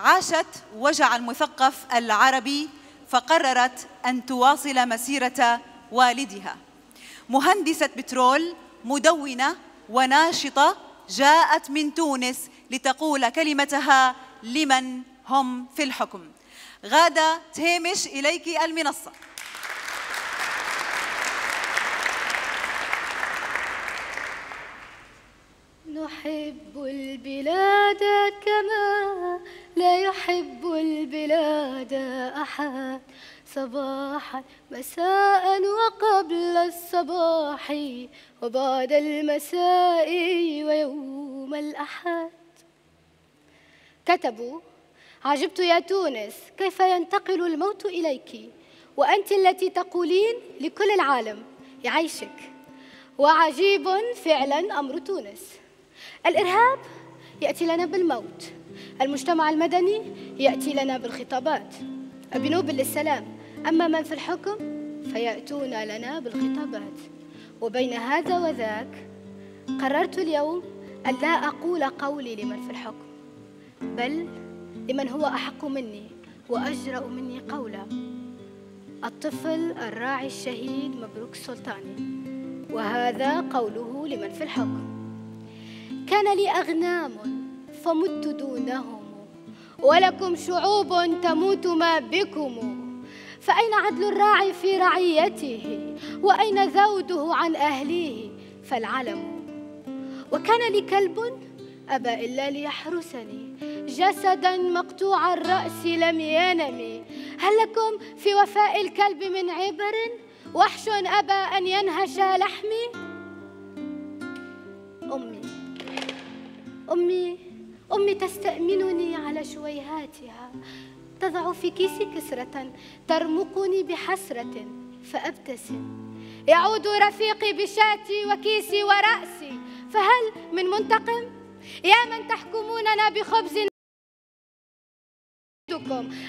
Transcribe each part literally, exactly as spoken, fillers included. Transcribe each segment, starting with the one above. عاشت وجع المثقف العربي فقررت أن تواصل مسيرة والدها. مهندسة بترول، مدونة وناشطة، جاءت من تونس لتقول كلمتها لمن هم في الحكم. غادة طهيمش، إليك المنصة. نحب البلاد كما لا يحب البلاد أحد، صباحا مساء وقبل الصباح وبعد المساء ويوم الأحد. كتبوا: عجبت يا تونس كيف ينتقل الموت إليك، وأنت التي تقولين لكل العالم يعيشك، وعجيب فعلا أمر تونس. الإرهاب يأتي لنا بالموت، المجتمع المدني يأتي لنا بالخطابات، البنوب للسلام، أما من في الحكم فيأتون لنا بالخطابات. وبين هذا وذاك قررت اليوم أن لا أقول قولي لمن في الحكم، بل لمن هو أحق مني وأجرأ مني قولا: الطفل الراعي الشهيد مبروك السلطاني. وهذا قوله لمن في الحكم: كان لي أغنام فمت دونهم، ولكم شعوب تموت ما بكم، فأين عدل الراعي في رعيته، وأين ذوده عن أهليه فالعلم. وكان لي كلب أبى إلا ليحرسني، جسدا مقطوع الرأس لم ينم، هل لكم في وفاء الكلب من عبر، وحش أبى أن ينهش لحمي. أمي أمي أمي تستأمنني على شويهاتها، تضع في كيسي كسرة، ترمقني بحسرة فأبتسم. يعود رفيقي بشاتي وكيسي ورأسي، فهل من منتقم؟ يا من تحكموننا بخبز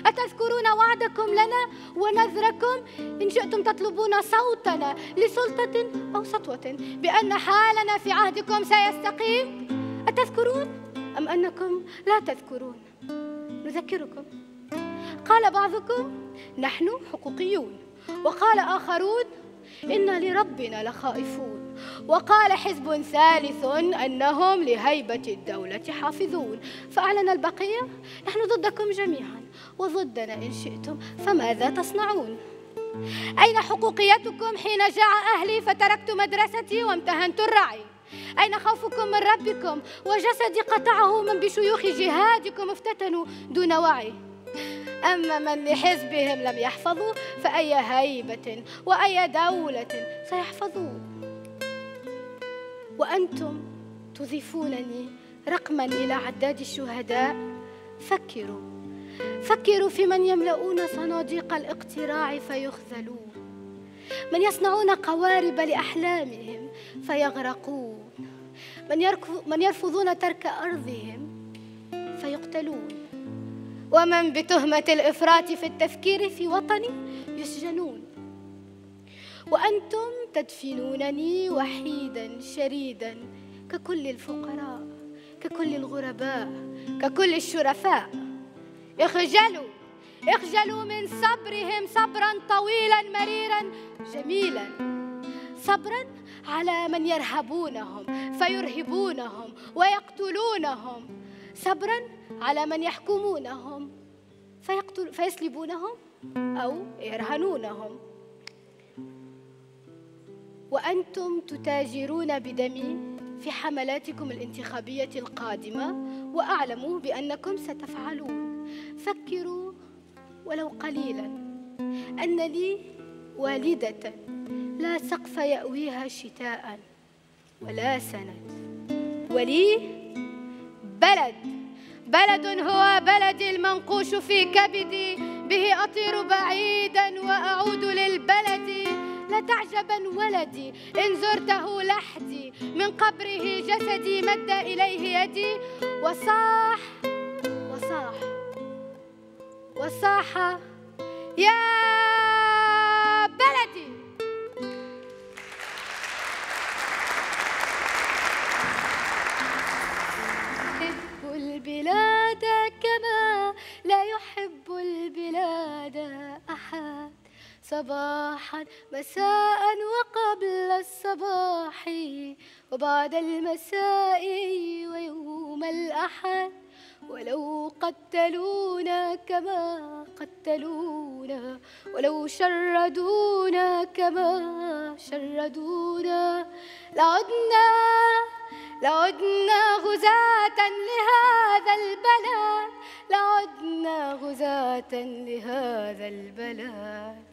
أتذكرون وعدكم لنا ونذركم، إن شئتم تطلبون صوتنا لسلطة أو سطوة بأن حالنا في عهدكم سيستقيم، أتذكرون أم أنكم لا تذكرون؟ نذكركم. قال بعضكم: نحن حقوقيون، وقال آخرون: إنا لربنا لخائفون، وقال حزب ثالث أنهم لهيبة الدولة حافظون، فأعلن البقية: نحن ضدكم جميعا وضدنا إن شئتم، فماذا تصنعون؟ أين حقوقيتكم حين جاع أهلي فتركت مدرستي وامتهنت الرعي؟ أين خوفكم من ربكم وجسدي قطعه من بشيوخ جهادكم افتتنوا دون وعي؟ أما من لحزبهم لم يحفظوا فأي هيبة وأي دولة سيحفظون؟ وأنتم تضيفونني رقما إلى عداد الشهداء. فكروا فكروا في من يملؤون صناديق الاقتراع فيخذلون، من يصنعون قوارب لأحلامهم فيغرقون، من, من يرفضون ترك أرضهم فيقتلون، ومن بتهمة الإفراط في التفكير في وطني يسجنون. وأنتم تدفنونني وحيدا شريدا ككل الفقراء، ككل الغرباء، ككل الشرفاء. اخجلوا اخجلوا من صبرهم صبرا طويلا مريرا جميلا، صبرا على من يرهبونهم فيرهبونهم ويقتلونهم، صبرا على من يحكمونهم فيقتل فيسلبونهم أو يرهنونهم. وأنتم تتاجرون بدمي في حملاتكم الانتخابية القادمة، وأعلموا بأنكم ستفعلون. فكروا ولو قليلا أن لي والدة لا سقف يأويها شتاء ولا سند، ولي بلد بلد هو بلدي المنقوش في كبدي، به أطير بعيدا وأعود للبلد. لا تعجبا ولدي إن زرته لحدي، من قبره جسدي مد إليه يدي، وصاح وصاح وصاح: يا بلدي. أحب البلاد كما صباحا مساء وقبل الصباح وبعد المساء ويوم الأحد، ولو قتلونا كما قتلونا ولو شردونا كما شردونا لعدنا لعدنا غزاة لهذا البلد، لعدنا غزاة لهذا البلد.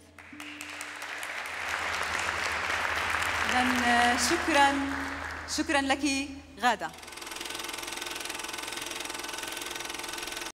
إذن شكرا شكرا لك غادة.